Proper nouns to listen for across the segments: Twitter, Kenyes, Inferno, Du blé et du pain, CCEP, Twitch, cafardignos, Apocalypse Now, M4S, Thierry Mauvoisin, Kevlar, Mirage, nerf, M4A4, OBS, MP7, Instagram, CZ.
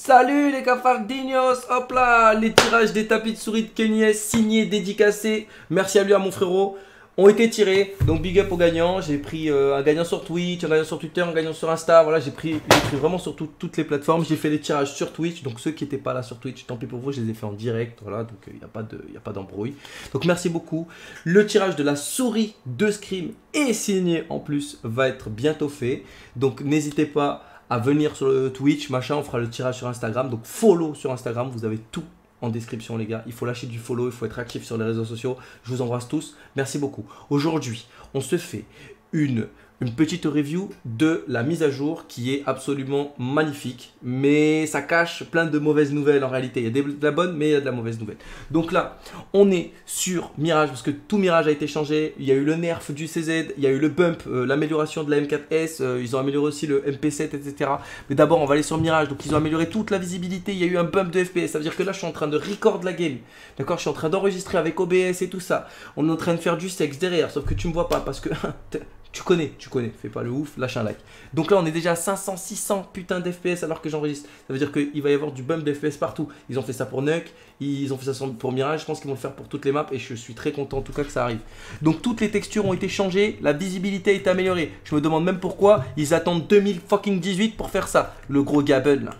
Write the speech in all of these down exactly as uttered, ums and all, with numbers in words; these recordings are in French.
Salut les cafardignos, hop là, les tirages des tapis de souris de Kenyes signés, dédicacés, merci à lui, à mon frérot, ont été tirés. Donc big up aux gagnants, j'ai pris euh, un gagnant sur Twitch, un gagnant sur Twitter, un gagnant sur Insta, voilà, j'ai pris, pris vraiment sur tout, toutes les plateformes, j'ai fait les tirages sur Twitch, donc ceux qui n'étaient pas là sur Twitch, tant pis pour vous, je les ai fait en direct, voilà, donc il n'y a pas d'embrouille. Donc merci beaucoup, le tirage de la souris de Scream et signé en plus va être bientôt fait, donc n'hésitez pas à venir sur le Twitch, machin, on fera le tirage sur Instagram, donc follow sur Instagram, vous avez tout en description les gars, il faut lâcher du follow, il faut être actif sur les réseaux sociaux, je vous embrasse tous, merci beaucoup. Aujourd'hui, on se fait une, une petite review de la mise à jour qui est absolument magnifique, mais ça cache plein de mauvaises nouvelles en réalité, il y a des, de la bonne mais il y a de la mauvaise nouvelle. Donc là, on est sur Mirage, parce que tout Mirage a été changé, il y a eu le nerf du C Z, il y a eu le bump, euh, l'amélioration de la M quatre S, euh, ils ont amélioré aussi le M P sept, et cetera. Mais d'abord, on va aller sur Mirage, donc ils ont amélioré toute la visibilité, il y a eu un bump de F P S, ça veut dire que là, je suis en train de record la game, d'accord, je suis en train d'enregistrer avec O B S et tout ça, on est en train de faire du sexe derrière, sauf que tu me vois pas parce que... Tu connais, tu connais, fais pas le ouf, lâche un like. Donc là, on est déjà à cinq cents, six cents putain d'F P S alors que j'enregistre. Ça veut dire qu'il va y avoir du bump d'F P S partout. Ils ont fait ça pour Nuke, ils ont fait ça pour Mirage, je pense qu'ils vont le faire pour toutes les maps et je suis très content en tout cas que ça arrive. Donc toutes les textures ont été changées, la visibilité a été améliorée. Je me demande même pourquoi ils attendent deux mille dix-huit pour faire ça. Le gros Gabel là.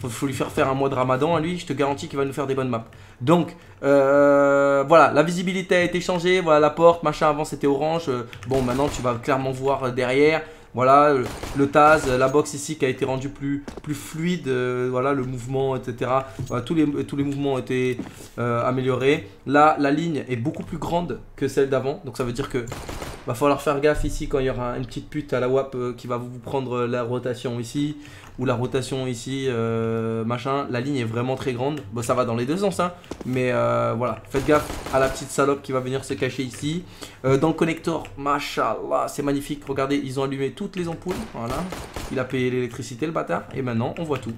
Faut, faut lui faire faire un mois de ramadan à lui, je te garantis qu'il va nous faire des bonnes maps. Donc euh, voilà, la visibilité a été changée, voilà la porte, machin, avant c'était orange, euh, bon maintenant tu vas clairement voir derrière, voilà le, le Taz, la box ici qui a été rendue plus, plus fluide, euh, voilà le mouvement, et cetera. Voilà, tous, les, tous les mouvements ont été euh, améliorés. Là, la ligne est beaucoup plus grande que celle d'avant, donc ça veut dire que... va falloir faire gaffe ici quand il y aura une petite pute à la W A P euh, qui va vous prendre la rotation ici ou la rotation ici, euh, machin. La ligne est vraiment très grande. Bon, ça va dans les deux sens, hein, mais euh, voilà. Faites gaffe à la petite salope qui va venir se cacher ici. Euh, dans le connecteur, machallah, c'est magnifique. Regardez, ils ont allumé toutes les ampoules. Voilà. Il a payé l'électricité, le bâtard. Et maintenant, on voit tout.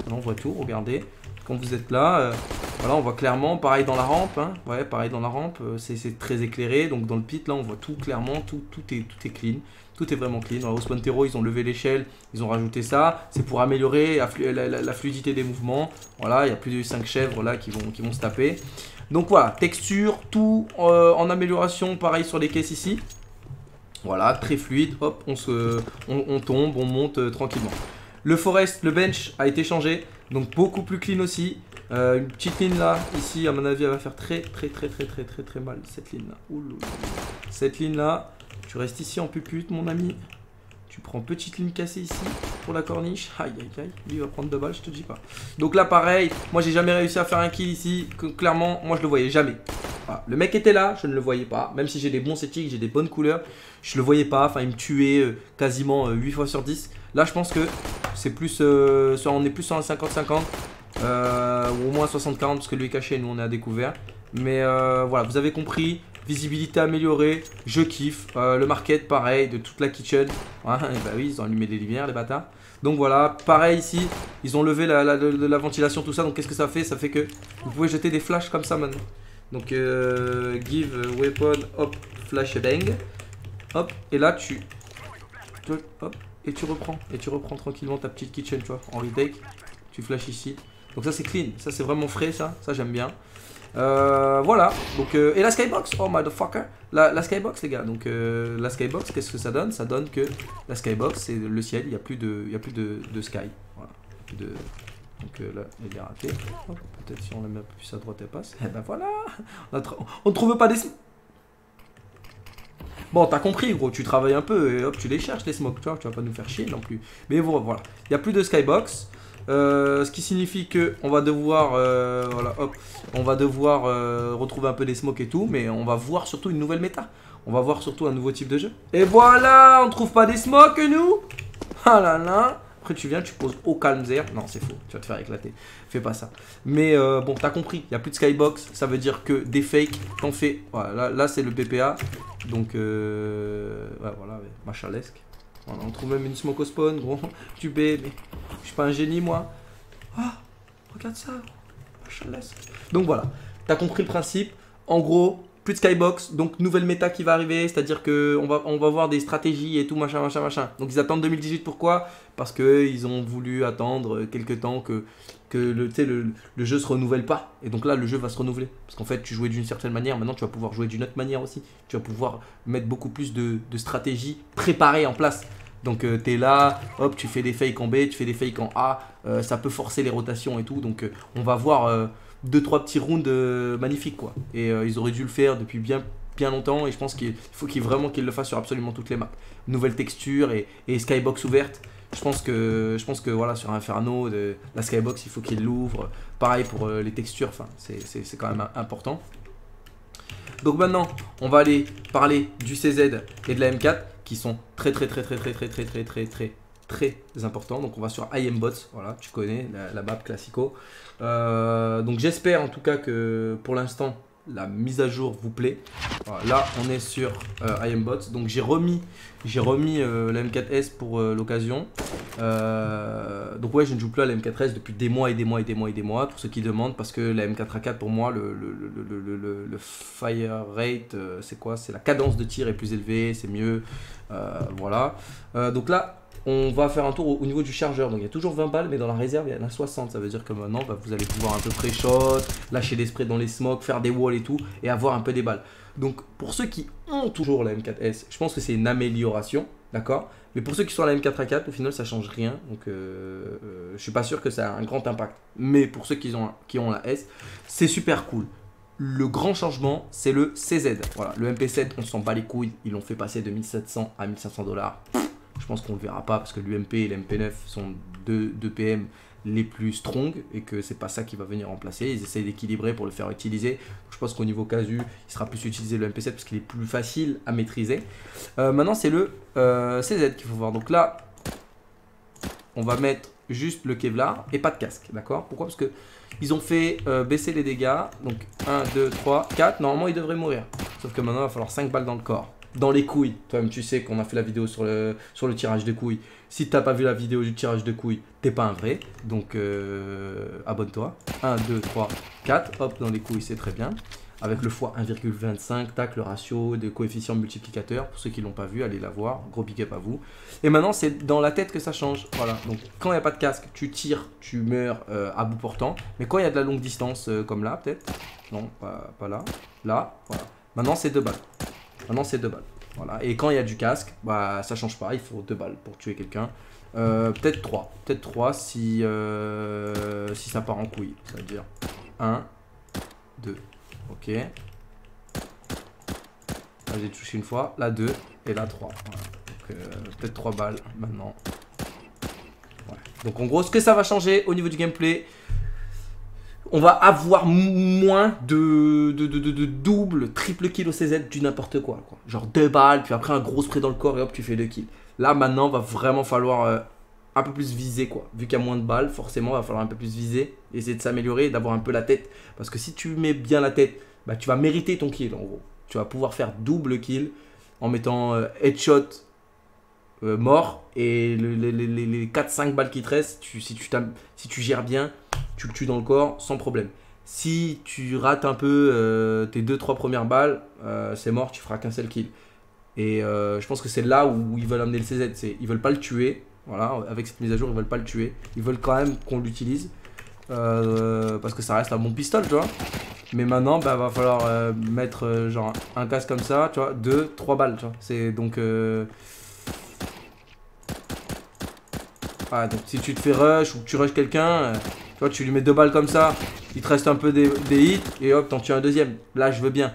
Maintenant, on voit tout. Regardez. Quand vous êtes là, euh, voilà, on voit clairement, pareil dans la rampe, hein, ouais, pareil dans la rampe, euh, c'est très éclairé, donc dans le pit, là, on voit tout clairement, tout, tout, est, tout est clean, tout est vraiment clean. Alors, au Spantero, ils ont levé l'échelle, ils ont rajouté ça, c'est pour améliorer la, la, la fluidité des mouvements, voilà, il y a plus de cinq chèvres, là, qui vont, qui vont se taper. Donc voilà, texture, tout euh, en amélioration, pareil sur les caisses ici, voilà, très fluide, hop, on, se, on, on tombe, on monte euh, tranquillement. Le forest, le bench a été changé, donc beaucoup plus clean aussi. Euh, une petite ligne là, ici, à mon avis, elle va faire très, très, très, très, très, très, très mal, cette ligne là. Ouh, cette ligne là, tu restes ici en pupute, mon ami. Tu prends petite ligne cassée ici pour la corniche. Aïe, aïe, aïe. Lui, il va prendre deux balles, je te dis pas. Donc là, pareil, moi, j'ai jamais réussi à faire un kill ici. Que, clairement, moi, je le voyais jamais. Voilà. Le mec était là, je ne le voyais pas. Même si j'ai des bons settings, j'ai des bonnes couleurs, je le voyais pas. Enfin, il me tuait euh, quasiment euh, huit fois sur dix. Là, je pense que c'est plus, euh, on est plus sur un cinquante cinquante, euh, ou au moins soixante quarante, parce que lui est caché, nous on est à découvert. Mais euh, voilà, vous avez compris, visibilité améliorée, je kiffe. Euh, le market, pareil, de toute la kitchen. Ouais, et bah oui, ils ont allumé les lumières, les bâtards. Donc voilà, pareil ici, ils ont levé la, la, la, la ventilation, tout ça. Donc qu'est-ce que ça fait? Ça fait que vous pouvez jeter des flashs comme ça maintenant. Donc euh, give weapon, hop, flash bang. Hop, et là tu... Hop. Et tu reprends, et tu reprends tranquillement ta petite kitchen, tu vois, en retake, tu flashes ici. Donc ça c'est clean, ça c'est vraiment frais, ça, ça j'aime bien. Euh, voilà, donc, euh, et la skybox, oh motherfucker, la, la skybox les gars, donc euh, la skybox, qu'est-ce que ça donne? Ça donne que la skybox c'est le ciel, il n'y a plus de, il y a plus de, de sky, voilà, plus de... Donc euh, là, elle est ratée, oh, peut-être si on la met un peu plus à droite, elle passe, et ben voilà, on ne trouve pas des... Bon, t'as compris, gros, tu travailles un peu et hop, tu les cherches, les smokes, tu vois, tu vas pas nous faire chier non plus. Mais bon, voilà, il n'y a plus de skybox, euh, ce qui signifie que on va devoir, euh, voilà, hop, on va devoir euh, retrouver un peu les smokes et tout, mais on va voir surtout une nouvelle méta. On va voir surtout un nouveau type de jeu. Et voilà, on trouve pas des smokes, nous. Ah là là. Après, tu viens, tu poses au calme zère. Non, c'est faux, tu vas te faire éclater. Fais pas ça. Mais euh, bon, t'as compris, il n'y a plus de skybox, ça veut dire que des fakes, t'en fais. Voilà, là, là c'est le P P A. Donc, euh, ouais, voilà, ouais, machalesque. Voilà, on trouve même une smoke au spawn, gros. Tu bais, mais je suis pas un génie, moi. Ah, regarde ça, machalesque. Donc, voilà, t'as compris le principe. En gros, plus de skybox, donc nouvelle méta qui va arriver, c'est-à-dire qu'on va, on va voir des stratégies et tout, machin, machin, machin. Donc ils attendent deux mille dix-huit, pourquoi? Parce qu'ils ont voulu attendre quelques temps que, que le, le, le jeu ne se renouvelle pas. Et donc là, le jeu va se renouveler. Parce qu'en fait, tu jouais d'une certaine manière, maintenant tu vas pouvoir jouer d'une autre manière aussi. Tu vas pouvoir mettre beaucoup plus de, de stratégies préparées en place. Donc euh, tu es là, hop, tu fais des fakes en B, tu fais des fakes en A, euh, ça peut forcer les rotations et tout. Donc euh, on va voir... Euh, deux trois petits rounds euh, magnifiques quoi, et euh, ils auraient dû le faire depuis bien bien longtemps, et je pense qu'il faut qu'il vraiment qu'ils le fassent sur absolument toutes les maps. Nouvelle texture et, et skybox ouverte. Je pense que je pense que voilà, sur Inferno, de, la skybox il faut qu'il l'ouvre. Pareil pour euh, les textures. Enfin, c'est quand même important. Donc maintenant, on va aller parler du C Z et de la M quatre qui sont très très très très très très très très très très très important. Donc on va sur I M Bots, voilà, tu connais la, la map classico. Euh, donc j'espère en tout cas que pour l'instant la mise à jour vous plaît. Voilà, là on est sur euh, I M Bots, donc j'ai remis j'ai remis euh, la M quatre S pour euh, l'occasion. Euh, donc ouais, je ne joue plus à la M quatre S depuis des mois et des mois et des mois et des mois, pour ceux qui demandent, parce que la M quatre A quatre pour moi, le, le, le, le, le, le fire rate, euh, c'est quoi? C'est la cadence de tir est plus élevée, c'est mieux. Euh, voilà. Euh, donc là on va faire un tour au niveau du chargeur. Donc il y a toujours vingt balles, mais dans la réserve il y en a soixante. Ça veut dire que maintenant bah, vous allez pouvoir un peu pré-shot, lâcher des sprays dans les smokes, faire des walls et tout, et avoir un peu des balles. Donc pour ceux qui ont toujours la M quatre S, je pense que c'est une amélioration, d'accord? Mais pour ceux qui sont à la M quatre A quatre, au final ça change rien. Donc euh, euh, je suis pas sûr que ça a un grand impact. Mais pour ceux qui ont, qui ont la S, c'est super cool. Le grand changement, c'est le C Z. Voilà, le M P sept, on s'en bat les couilles. Ils l'ont fait passer de mille sept cents à mille cinq cents dollars. Je pense qu'on ne le verra pas parce que l'U M P et l'M P neuf sont deux, deux P M les plus strong, et que c'est pas ça qui va venir remplacer. Ils essaient d'équilibrer pour le faire utiliser. Je pense qu'au niveau casu, il sera plus utilisé le M P sept parce qu'il est plus facile à maîtriser. Euh, maintenant, c'est le euh, C Z qu'il faut voir. Donc là, on va mettre juste le Kevlar et pas de casque. D'accord? Pourquoi? Parce que ils ont fait euh, baisser les dégâts. Donc un, deux, trois, quatre. Normalement, ils devraient mourir. Sauf que maintenant, il va falloir cinq balles dans le corps. Dans les couilles, toi-même tu sais qu'on a fait la vidéo sur le, sur le tirage de couilles. Si t'as pas vu la vidéo du tirage de couilles, t'es pas un vrai. Donc euh, abonne-toi. Un, deux, trois, quatre, hop, dans les couilles, c'est très bien. Avec le fois un virgule vingt-cinq, tac, le ratio de coefficient multiplicateur. Pour ceux qui l'ont pas vu, allez la voir, gros big up à vous. Et maintenant c'est dans la tête que ça change. Voilà, donc quand il n'y a pas de casque, tu tires, tu meurs euh, à bout portant. Mais quand il y a de la longue distance, euh, comme là peut-être. Non, pas, pas là. Là, voilà. Maintenant c'est deux balles. Maintenant c'est deux balles, voilà. Et quand il y a du casque, bah ça change pas, il faut deux balles pour tuer quelqu'un. Euh, peut-être trois, peut-être trois si, euh, si ça part en couille, ça veut dire un, deux, ok. Là j'ai touché une fois, là deux et là trois, voilà. Donc euh, peut-être trois balles maintenant. Ouais. Donc en gros ce que ça va changer au niveau du gameplay, on va avoir moins de, de, de, de, de double, triple kill au C Z, du n'importe quoi, quoi. Genre deux balles, puis après un gros spray dans le corps et hop, tu fais deux kills. Là, maintenant, va vraiment falloir euh, un peu plus viser, quoi. Vu qu'il y a moins de balles, forcément, va falloir un peu plus viser, essayer de s'améliorer et d'avoir un peu la tête. Parce que si tu mets bien la tête, bah, tu vas mériter ton kill, en gros. Tu vas pouvoir faire double kill en mettant euh, headshot euh, mort, et le, les, les, les quatre cinq balles qui te restent, tu, si, tu si tu gères bien, tu le tues dans le corps sans problème. Si tu rates un peu euh, tes deux trois premières balles, euh, c'est mort, tu feras qu'un seul kill. Et euh, je pense que c'est là où ils veulent amener le C Z. Ils veulent pas le tuer. Voilà, avec cette mise à jour, ils veulent pas le tuer. Ils veulent quand même qu'on l'utilise. Euh, parce que ça reste un bon pistolet, tu vois. Mais maintenant, bah, va falloir euh, mettre euh, genre un casque comme ça, tu vois. deux, trois balles, tu vois. C'est donc... Euh ah, donc si tu te fais rush ou que tu rushes quelqu'un... Euh Tu vois, tu lui mets deux balles comme ça, il te reste un peu des, des hits, et hop, t'en tues un deuxième. Là, je veux bien.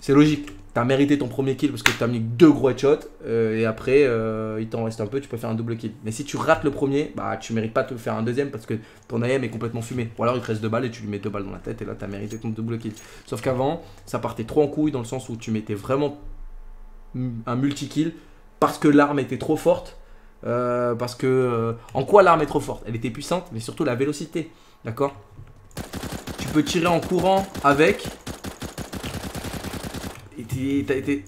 C'est logique. T'as mérité ton premier kill parce que t'as mis deux gros headshots, euh, et après, euh, il t'en reste un peu, tu peux faire un double kill. Mais si tu rates le premier, bah tu mérites pas de faire un deuxième parce que ton A M est complètement fumé. Ou alors, il te reste deux balles et tu lui mets deux balles dans la tête, et là, t'as mérité ton double kill. Sauf qu'avant, ça partait trop en couille dans le sens où tu mettais vraiment un multi-kill parce que l'arme était trop forte. Euh, parce que euh, en quoi l'arme est trop forte? Elle était puissante, mais surtout la vélocité, d'accord? Tu peux tirer en courant avec, et t'es, t'es, t'es...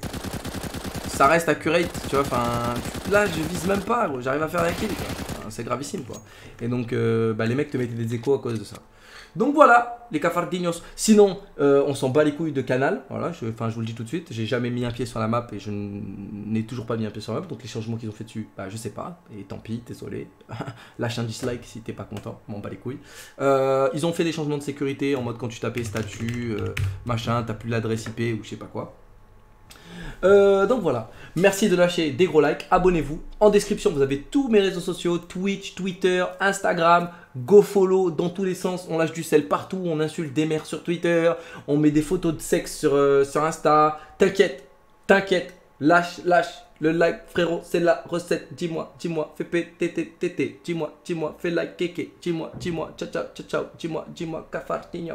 ça reste accurate, tu vois. Enfin, là, je vise même pas, j'arrive à faire la kill. Enfin, c'est gravissime quoi. Et donc euh, bah, les mecs te mettaient des échos à cause de ça. Donc voilà, les cafardignos. Sinon, euh, on s'en bat les couilles de Canal. Voilà, je, enfin, je vous le dis tout de suite, j'ai jamais mis un pied sur la map et je n'ai toujours pas mis un pied sur la map. Donc les changements qu'ils ont fait dessus, bah, je sais pas. Et tant pis, désolé. Lâche un dislike si t'es pas content, m'en bat les couilles. Euh, ils ont fait des changements de sécurité en mode quand tu tapais statut, euh, machin, t'as plus l'adresse I P ou je sais pas quoi. Euh, donc voilà, merci de lâcher des gros likes, abonnez-vous, en description vous avez tous mes réseaux sociaux, Twitch, Twitter, Instagram, go follow dans tous les sens, on lâche du sel partout, on insulte des mères sur Twitter, on met des photos de sexe sur, euh, sur Insta, t'inquiète, t'inquiète, lâche, lâche le like frérot, c'est la recette, dis-moi, dis-moi, fais pété, dis-moi, dis-moi, fais like, kéké, dis-moi, dis-moi, ciao, ciao, ciao, ciao, dis-moi, dis-moi, cafartigno.